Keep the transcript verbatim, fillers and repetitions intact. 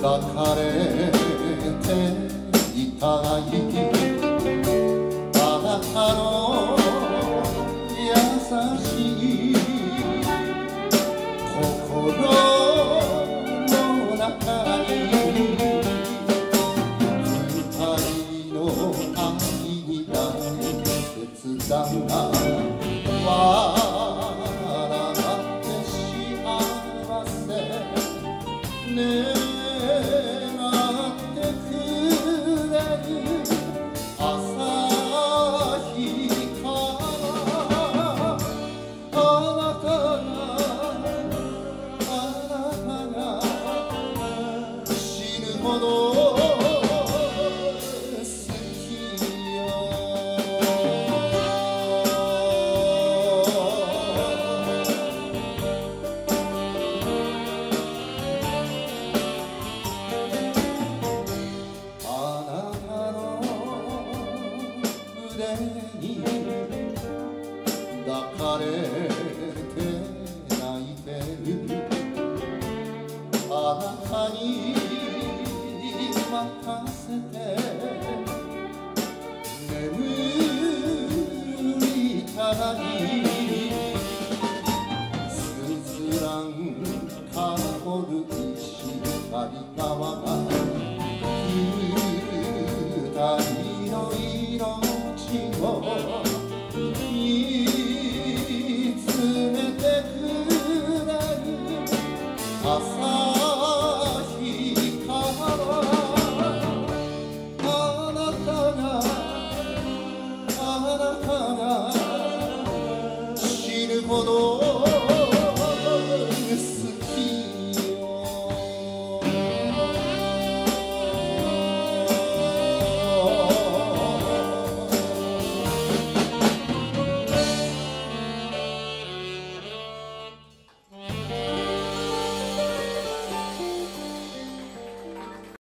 抱かれていたいあなたの優しい心の中に二人の愛になる切断が笑って幸せねえ抱かれて泣いてるあなたに任せて眠りたらにすずらん香る石狩川が二人の命を「死ぬほど」